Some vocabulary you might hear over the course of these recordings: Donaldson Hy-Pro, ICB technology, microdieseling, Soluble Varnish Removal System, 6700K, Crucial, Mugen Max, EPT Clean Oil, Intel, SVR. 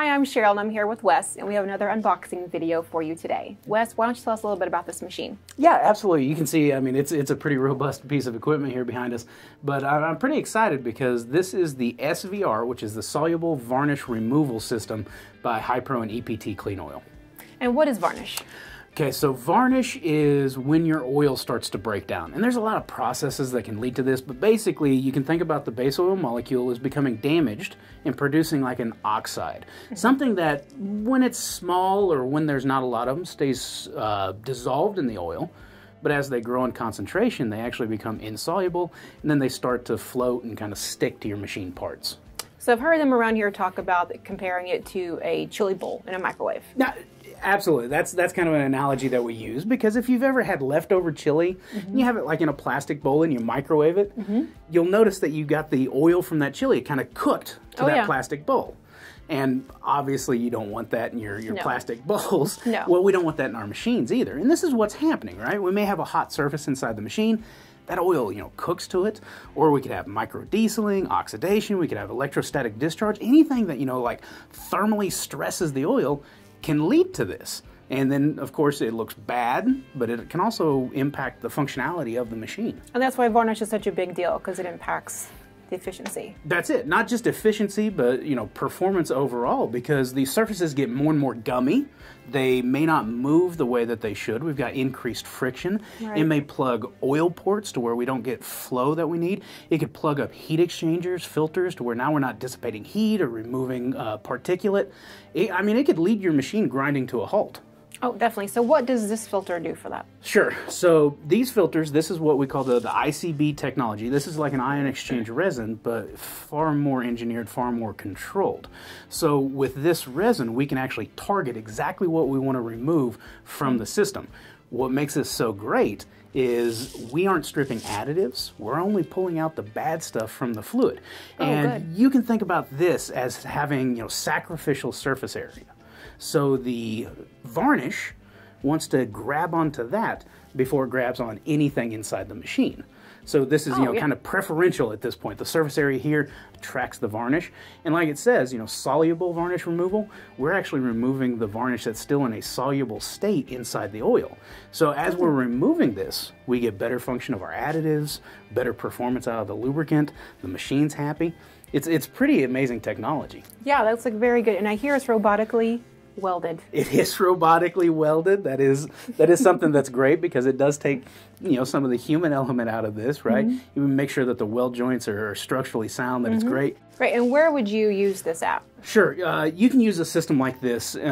Hi, I'm Cheryl and I'm here with Wes, and we have another unboxing video for you today. Wes, why don't you tell us a little bit about this machine? Yeah, absolutely. You can see, I mean, it's a pretty robust piece of equipment here behind us, but I'm pretty excited because this is the SVR, which is the Soluble Varnish Removal System by Hy-Pro and EPT Clean Oil. And what is varnish? Okay, so varnish is when your oil starts to break down. And there's a lot of processes that can lead to this, but basically you can think about the base oil molecule as becoming damaged and producing like an oxide. Something that when it's small or when there's not a lot of them stays dissolved in the oil, but as they grow in concentration, they actually become insoluble, and then they start to float and kind of stick to your machine parts. So I've heard them around here talk about comparing it to a chili bowl in a microwave. Now, absolutely. That's kind of an analogy that we use, because if you've ever had leftover chili, and you have it like in a plastic bowl and you microwave it, you'll notice that you got the oil from that chili kind of cooked to that plastic bowl. And obviously you don't want that in your plastic bowls. No. Well, we don't want that in our machines either. And this is what's happening, right? We may have a hot surface inside the machine. That oil, you know, cooks to it, or we could have microdieseling, oxidation, we could have electrostatic discharge, anything that, you know, like thermally stresses the oil can lead to this. And then, of course, it looks bad, but it can also impact the functionality of the machine. And that's why varnish is such a big deal, because it impacts the efficiency. That's it. Not just efficiency, but, you know, performance overall, because these surfaces get more and more gummy. They may not move the way that they should. We've got increased friction. Right. It may plug oil ports to where we don't get flow that we need. It could plug up heat exchangers, filters, to where now we're not dissipating heat or removing particulate. I mean, it could lead your machine grinding to a halt. Oh, definitely. So what does this filter do for that? Sure. So these filters, this is what we call the ICB technology. This is like an ion exchange resin, but far more engineered, far more controlled. So with this resin, we can actually target exactly what we want to remove from the system. What makes this so great is we aren't stripping additives. We're only pulling out the bad stuff from the fluid. Oh, and you can think about this as having, you know, sacrificial surface area. So the varnish wants to grab onto that before it grabs on anything inside the machine. So this is, kind of preferential at this point. The surface area here attracts the varnish. And like it says, you know, soluble varnish removal, we're actually removing the varnish that's still in a soluble state inside the oil. So as we're removing this, we get better function of our additives, better performance out of the lubricant, the machine's happy. It's pretty amazing technology. Yeah, that's like very good. And I hear it's robotically welded. It is robotically welded. That is something that's great, because it does take, you know, some of the human element out of this, right? You make sure that the weld joints are structurally sound, that it's great. Right, and where would you use this at? Sure, you can use a system like this in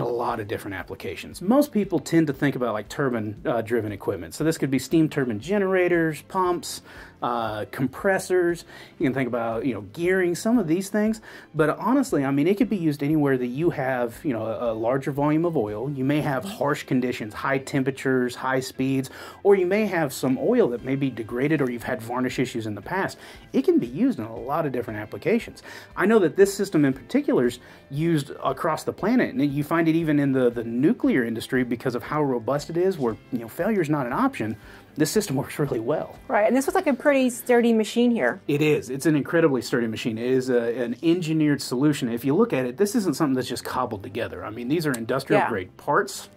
a lot of different applications. Most people tend to think about like turbine-driven equipment. So this could be steam turbine generators, pumps, compressors. You can think about, you know, gearing, some of these things. But honestly, I mean, it could be used anywhere that you have, you know, a larger volume of oil. You may have harsh conditions, high temperatures, high speeds, or you may have some oil that may be degraded, or you've had varnish issues in the past. It can be used in a lot of different applications. I know that this system in particular is used across the planet, and you find it even in the nuclear industry because of how robust it is, where, you know, failure is not an option. This system works really well. Right, and this was like a pretty sturdy machine here. It is. It's an incredibly sturdy machine. It is an engineered solution. If you look at it, this isn't something that's just cobbled together. I mean, these are industrial grade parts.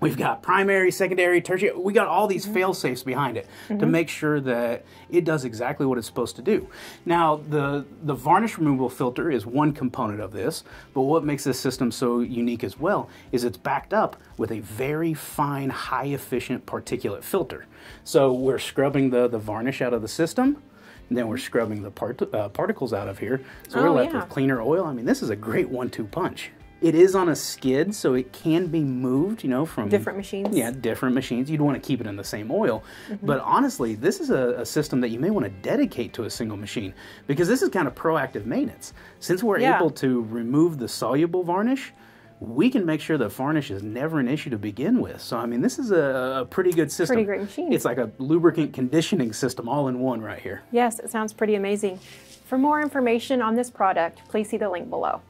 We've got primary, secondary, tertiary. We got all these fail-safes behind it to make sure that it does exactly what it's supposed to do. Now, the varnish removal filter is one component of this, but what makes this system so unique as well is it's backed up with a very fine, high-efficient particulate filter. So we're scrubbing the varnish out of the system, and then we're scrubbing the particles out of here. So we're left with cleaner oil. I mean, this is a great one-two punch. It is on a skid, so it can be moved, you know, from different machines. Yeah, different machines. You'd want to keep it in the same oil. But honestly, this is a system that you may want to dedicate to a single machine, because this is kind of proactive maintenance. Since we're able to remove the soluble varnish, we can make sure that varnish is never an issue to begin with. So, I mean, this is a pretty good system. Pretty great machine. It's like a lubricant conditioning system all in one right here. Yes, it sounds pretty amazing. For more information on this product, please see the link below.